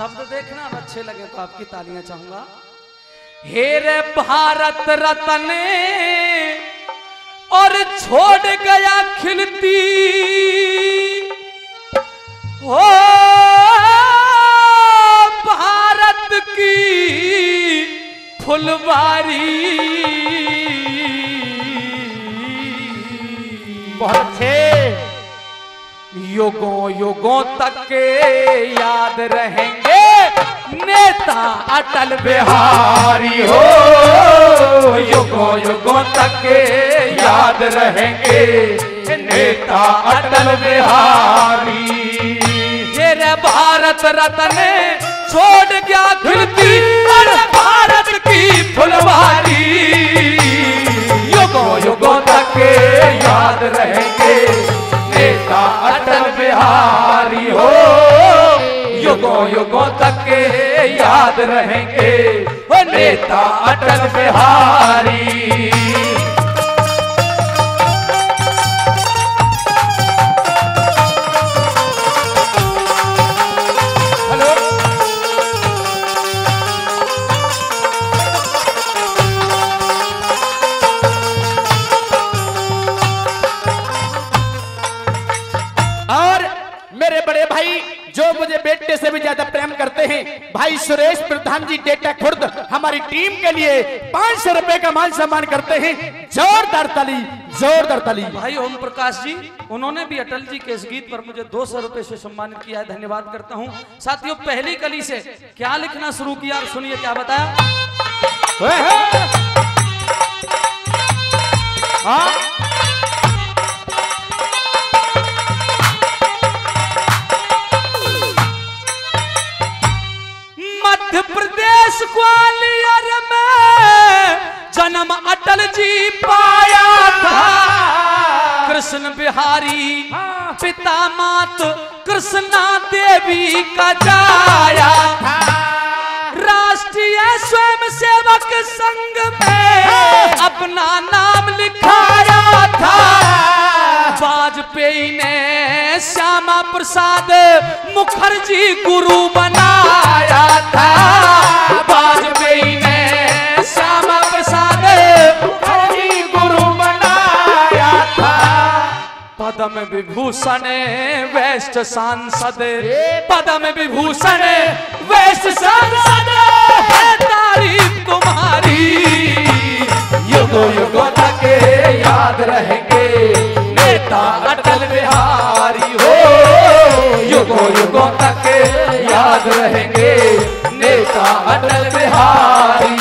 शब्द देखना और अच्छे लगे तो आपकी तालियां चाहूंगा। हेरे भारत रतन और छोड़ गया खिलती हो भारत की फुलवारी। बहुत अच्छे, युगों युगों तक के याद रहेंगे नेता अटल बिहारी हो, युगों युगों तक के याद रहेंगे नेता अटल बिहारी। तेरे भारत रत्न छोड़ गया खिलती और भारत की फुलवारी, युगों युगों तक के याद रहेंगे नेता अटल बिहारी हो, युगों युगों तक के याद रहेंगे वो नेता अटल बिहारी। बेटे से भी ज्यादा प्रेम करते हैं भाई सुरेश प्रधान जी डेटा खुर्द हमारी टीम के लिए 500 रुपए का मान सम्मान करते हैं। जोरदार ताली, जोरदार ताली। भाई ओम प्रकाश जी, उन्होंने भी अटल जी के इस गीत पर मुझे 200 रुपए से सम्मानित किया है, धन्यवाद करता हूं। साथियों, पहली कली से क्या लिखना शुरू किया और सुनिए क्या बताया। मध्य प्रदेश ग्वालियर में जन्म अटल जी पाया था, कृष्ण बिहारी पिता मात कृष्णा देवी का जाया था। राष्ट्रीय स्वयं सेवक संघ में अपना नाम लिखाया था, वाजपेयी ने श्यामा प्रसाद मुखर्जी गुरु बनाया था, वाजपेयी ने श्यामा प्रसाद मुखर्जी गुरु बनाया था। पद्म विभूषण वेस्ट सांसद, पद्म विभूषण वेस्ट सांसद है तारीफ तुम्हारी, युगों युगों तक याद रहेंगे नेता अटल बिहारी हो, युगों युगों तक याद रहेंगे नेता अटल बिहारी।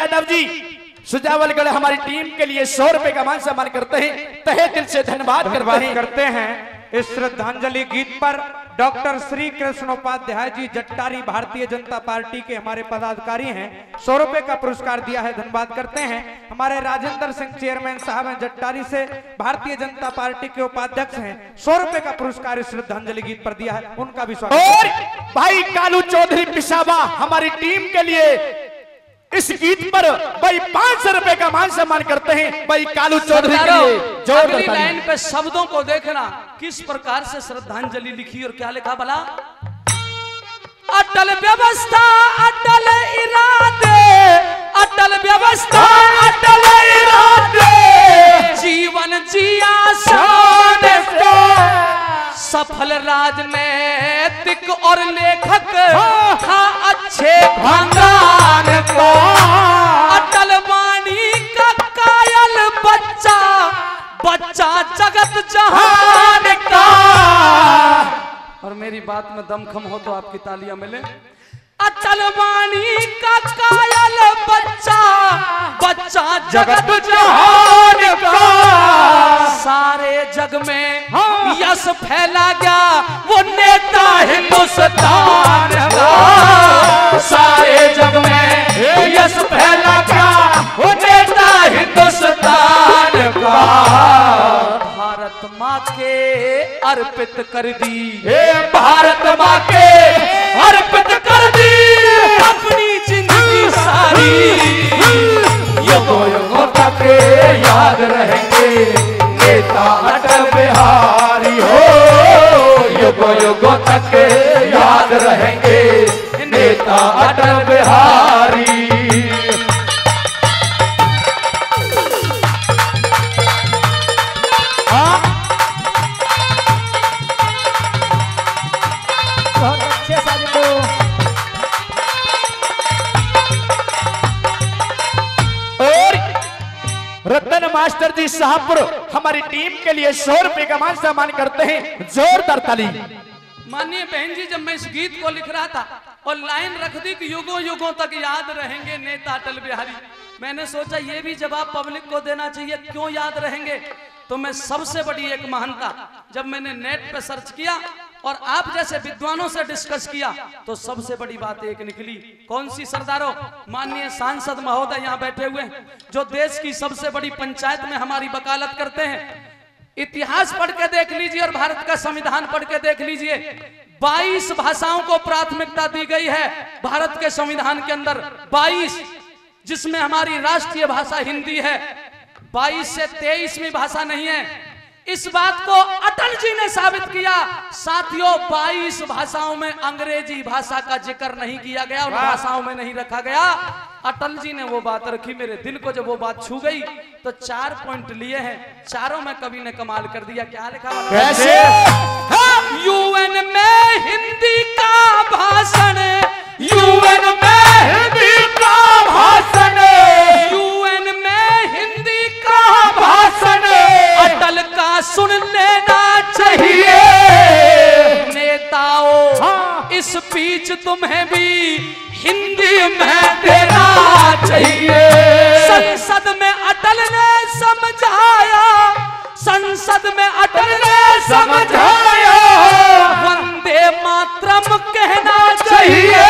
यादव जी सुजावलगढ़ हमारी टीम के लिए 100 रुपए का मान सम्मान करते हैं, तहे दिल से धन्यवाद करते हैं। इस श्रद्धांजलि गीत पर डॉक्टर श्री कृष्ण उपाध्याय जी जट्टारी भारतीय जनता पार्टी के हमारे पदाधिकारी हैं, 100 रुपए का पुरस्कार दिया है, धन्यवाद करते हैं। हमारे राजेंद्र सिंह चेयरमैन साहब हैं जट्टारी से, भारतीय जनता पार्टी के उपाध्यक्ष हैं, 100 रुपए का पुरस्कार इस श्रद्धांजलि गीत पर दिया है, उनका भी स्वागत। भाई कालू चौधरी पिशावा हमारी टीम के लिए इस गीत पर भाई 500 रुपए का मान सम्मान करते हैं भाई कालू चौधरी के लिए। अगली लाइन पे शब्दों को देखना किस प्रकार से श्रद्धांजलि लिखी और क्या लिखा भला। अटल व्यवस्था अटल इरादे, अटल व्यवस्था अटल इरादे, जीवन जिया शान से सफल राजनीतिक और लेखक था अच्छे भंगान को, अटल वाणी का कायल बच्चा बच्चा जगत जहान का। और मेरी बात में दमखम हो तो आपकी तालियां मिले। अटल वाणी का कायल बच्चा बच्चा जगत जहान का, सारे जग में यश फैला गया वो नेता हिंदुस्तान का, सारे जग में यश फैला गया वो नेता हिंदुस्तान का। भारत भारत माँ के अर्पित कर दी, हे भारत माँ के अर्पित कर दी अपनी जिंदगी सारी। युगों युगों तक याद रहेंगे नेता अटल बिहारी हो। युगों युगों तक याद रहेंगे नेता अटल बिहारी। मास्टर जी शाहपुर हमारी टीम के लिए 100 रुपए का मान सम्मान करते हैं, जोरदार ताली। माननीय बहन जी, जब मैं इस गीत को लिख रहा था और लाइन रख दी कि युगों युगों तक याद रहेंगे नेता अटल बिहारी, मैंने सोचा ये भी जवाब पब्लिक को देना चाहिए, क्यों याद रहेंगे। तो मैं सबसे बड़ी एक महानता जब मैंने नेट पे सर्च किया और आप जैसे विद्वानों से डिस्कस किया तो सबसे बड़ी बात एक निकली। कौन सी सरदारों? माननीय सांसद महोदय यहाँ बैठे हुए हैं, जो देश की सबसे बड़ी पंचायत में हमारी वकालत करते हैं। इतिहास पढ़ के देख लीजिए और भारत का संविधान पढ़ के देख लीजिए, 22 भाषाओं को प्राथमिकता दी गई है भारत के संविधान के अंदर, 22, जिसमें हमारी राष्ट्रीय भाषा हिंदी है। 22 से 23वीं भाषा नहीं है। इस बात को अटल जी ने साबित किया। साथियों, 22 भाषाओं में अंग्रेजी भाषा का जिक्र नहीं किया गया और भाषाओं में नहीं रखा गया। अटल जी ने वो बात रखी, मेरे दिल को जब वो बात छू गई तो 4 पॉइंट लिए हैं, चारों में कवि ने कमाल कर दिया। क्या लिखा? यूएन में हिंदी का भाषण, यूएन में हिंदी का भाषण, यूएन में हिंदी का भाषण अटल का सुन लेना चाहिए। नेताओं, इस बीच तुम्हें भी हिंदी में देना चाहिए। संसद में अटल ने समझाया, संसद में अटल ने समझाया वंदे मातरम कहना चाहिए।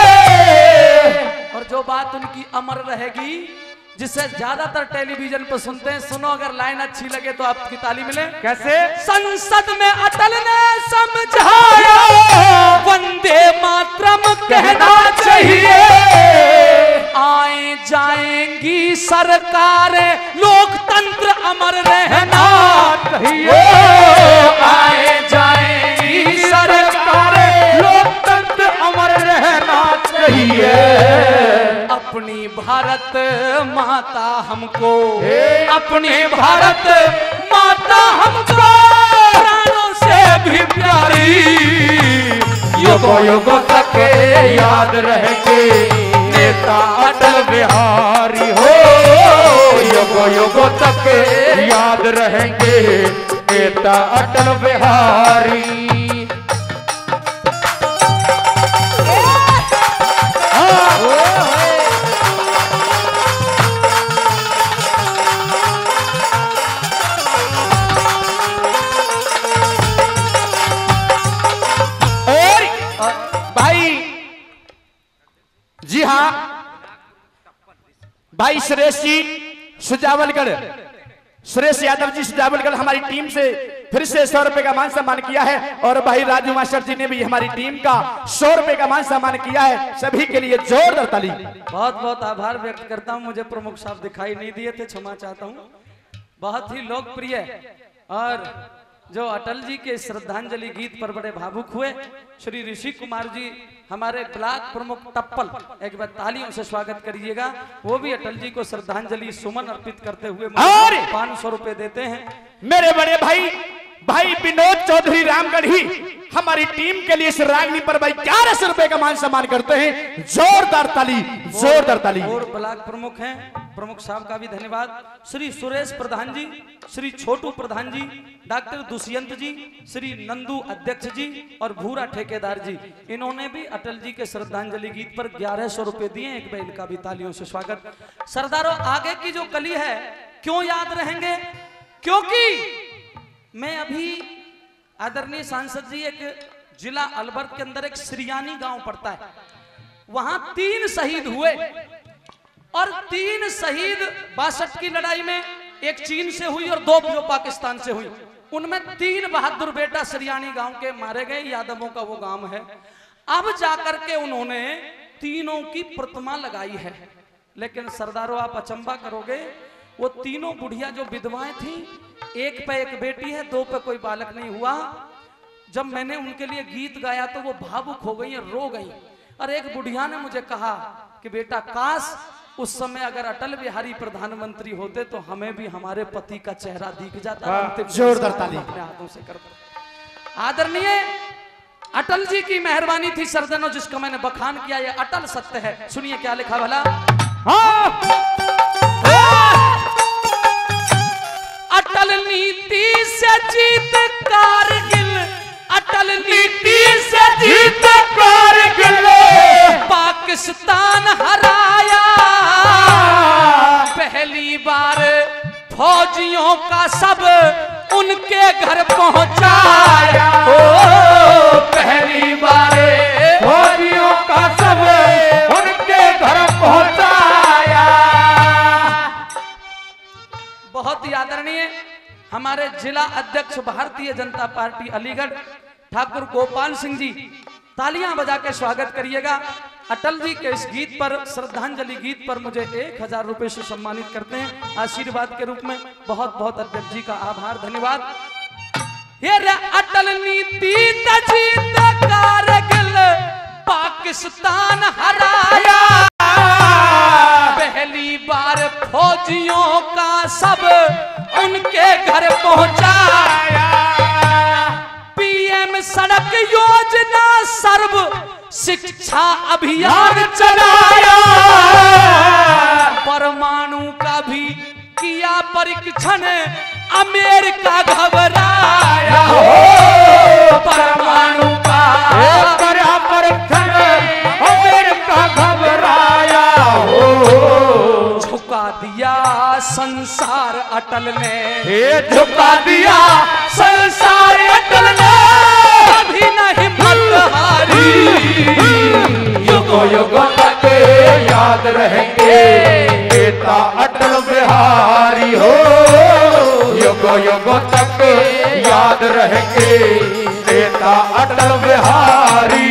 और जो बात उनकी अमर रहेगी, जिसे ज्यादातर टेलीविजन पर सुनते हैं, सुनो, अगर लाइन अच्छी लगे तो आपकी ताली मिले। कैसे? संसद में अटल ने समझाया वंदे मातरम कहना चाहिए। आए जाएंगी सरकारें, लोकतंत्र अमर रहना चाहिए। आए जाएंगी सरकारें, लोकतंत्र अमर रहना चाहिए। अपनी भारत माता हमको, अपनी भारत माता हमको प्राणों से भी प्यारी। युगों युगों तक याद रहेंगे नेता अटल बिहारी हो। युगों युगों तक याद रहेंगे नेता अटल बिहारी। भाई सुरेश जी सुजावलगढ़, सुरेश यादव जी सुजावलगढ़ हमारी टीम से फिर से 100 रुपए का मान सम्मान किया है। और भाई राजू मास्टर जी ने भी हमारी टीम का 100 रुपए का मान सम्मान किया है। सभी के लिए जोरदार ताली। बहुत बहुत आभार व्यक्त करता हूं। मुझे प्रमुख साहब दिखाई नहीं दिए थे, क्षमा चाहता हूं। बहुत ही लोकप्रिय और जो अटल जी के श्रद्धांजलि गीत पर बड़े भावुक हुए श्री ऋषि कुमार जी, हमारे ब्लॉक प्रमुख टप्पल, एक बार तालियों से स्वागत करिएगा। वो भी अटल जी को श्रद्धांजलि सुमन अर्पित करते हुए 500 रुपए देते हैं। मेरे बड़े भाई विनोद चौधरी रामगढ़ी हमारी टीम के लिए इस रागनी पर भाई 1100 रुपए का मान सम्मान करते हैं। जोरदार ताली, जोरदार ताली। और ब्लॉक प्रमुख हैं, प्रमुख साहब का भी धन्यवाद। श्री सुरेश प्रधान जी, श्री छोटू प्रधान जी, डॉक्टर दुष्यंत जी, श्री नंदू अध्यक्ष जी और भूरा ठेकेदार जी, इन्होंने भी अटल जी के श्रद्धांजलि गीत पर 1100 रुपए दिए। एक बार इनका भी तालियों से स्वागत। सरदारों, आगे की जो कली है क्यों याद रहेंगे, क्योंकि मैं अभी आदरणीय सांसद जी, एक जिला अलवर के अंदर एक सिरियानी गांव पड़ता है, वहां 3 शहीद हुए और 3 शहीद 62 की लड़ाई में, एक चीन से हुई और 2 जो पाकिस्तान से हुई। उनमें 3 बहादुर बेटा सरियानी गांव के मारे गए, यादवों का वो गांव है। अब जाकर के उन्होंने तीनों की प्रतिमा लगाई है, लेकिन सरदारों आप अचंबा करोगे, वो तीनों बुढ़िया जो विधवाएं थी, एक पे एक बेटी है, 2 पे कोई बालक नहीं हुआ। जब मैंने उनके लिए गीत गाया तो वो भावुक हो गई, रो गई। और एक बुढ़िया ने मुझे कहा कि बेटा काश उस समय अगर अटल बिहारी प्रधानमंत्री होते तो हमें भी हमारे पति का चेहरा दिख जाता। जोरदार ताली अपने हाथों से करता। आदरणीय अटल जी की मेहरबानी थी सरजनों, जिसको मैंने बखान किया। ये अटल सत्य है, सुनिए क्या लिखा भला। अटल नीति से जीत कारगिल, अटल नीति से जीत कारगिल, पाकिस्तान हराया पहली बार, फौजियों का सब उनके घर पहुंचाया, पहली बार फौजियों का सब उनके घर पहुंचाया। बहुत ही आदरणीय हमारे जिला अध्यक्ष भारतीय जनता पार्टी अलीगढ़ ठाकुर गोपाल सिंह जी, तालियां बजा के स्वागत करिएगा। अटल जी के इस गीत पर, श्रद्धांजलि गीत पर मुझे 1000 रुपए से सम्मानित करते हैं आशीर्वाद के रूप में। बहुत बहुत अध्यक्ष जी का आभार, धन्यवाद। ये अटल नीति जीत कारगिल, पाकिस्तान हराया पहली बार, फौजियों का सब उनके घर पहुंचाया, पीएम सड़क योजना, सर्व शिक्षा अभियान चलाया, परमाणु का भी किया परीक्षण, अमेरिका घबराया, परमाणु का परीक्षण, अमेरिका घबराया, झुका दिया संसार अटल ने, झुका दिया संसार अटल ने, कभी नहीं हिम्मत हारी, युगों युगों तक याद रहेंगे बेटा अटल बिहारी हो, युगों युगों तक याद रहेंगे बेटा अटल बिहारी।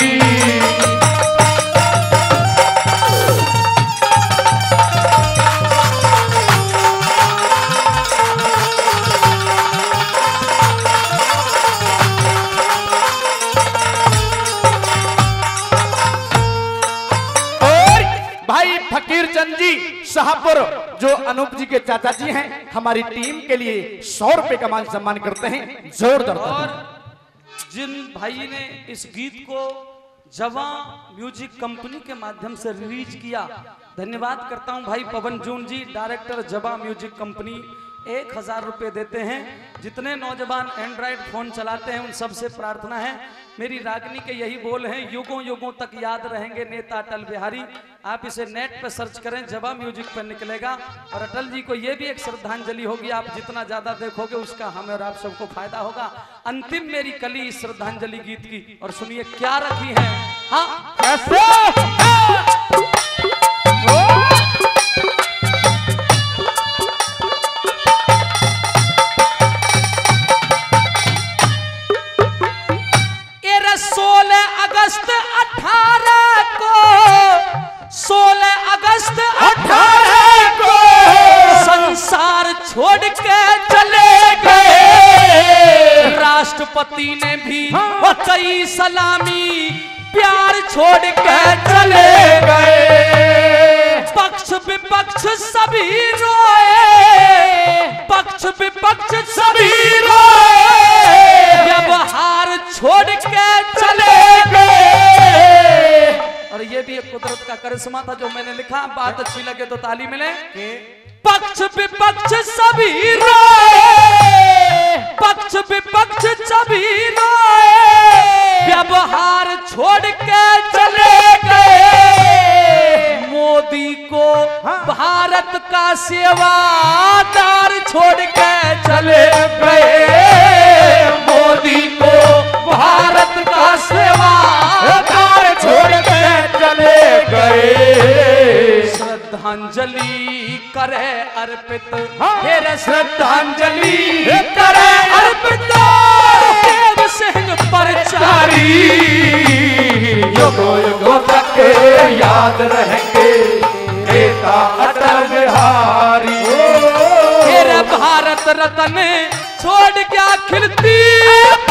शाहपुर जो अनूप जी के चाचा जी हैं, हमारी टीम के लिए 100 रुपए का मान सम्मान करते हैं, जोरदार। और जिन भाई ने इस गीत को जवाब म्यूजिक कंपनी के माध्यम से रिलीज किया, धन्यवाद करता हूं भाई पवन जून ji, director Jawab music company. 1000 रुपए देते हैं। जितने नौजवान एंड्रॉयड फोन चलाते हैं उन सबसे प्रार्थना है, मेरी रागनी के यही बोल हैं, युगों युगों तक याद रहेंगे नेता अटल बिहारी। आप इसे नेट पर सर्च करें, जवा म्यूजिक पर निकलेगा। और अटल जी को ये भी एक श्रद्धांजलि होगी, आप जितना ज्यादा देखोगे उसका हमें और आप सबको फायदा होगा। अंतिम मेरी कली इस श्रद्धांजलि गीत की, और सुनिए क्या रखी है। हाँ राष्ट्रपति ने भी कई सलामी प्यार छोड़ के चले गए, पक्ष विपक्ष सभी रोए, पक्ष विपक्ष सभी रोए, व्यवहार छोड़ के चले गए। और ये भी एक कुदरत का करिश्मा था जो मैंने लिखा, बात अच्छी लगे तो ताली मिले। पक्ष विपक्ष सभी रोए, पक्ष विपक्ष सभी रोए, व्यवहार छोड़ के चले गए, मोदी को भारत का सेवादार छोड़ के चले गए, मोदी को भारत का सेवादार छोड़ के चले गए। श्रद्धांजलि करे अर्पित, श्रद्धांजलि करे अर्पित, का अटल बिहारी। मेरा भारत रतन छोड़ क्या खिलती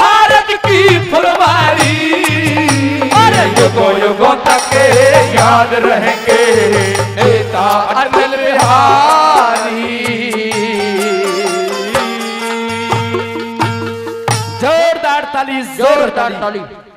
भारत की फुलवारी। अरे युगों युगों तक याद रहेंगे नेता अटल बिहारी। जोरदार ताली, जोरदार ताली।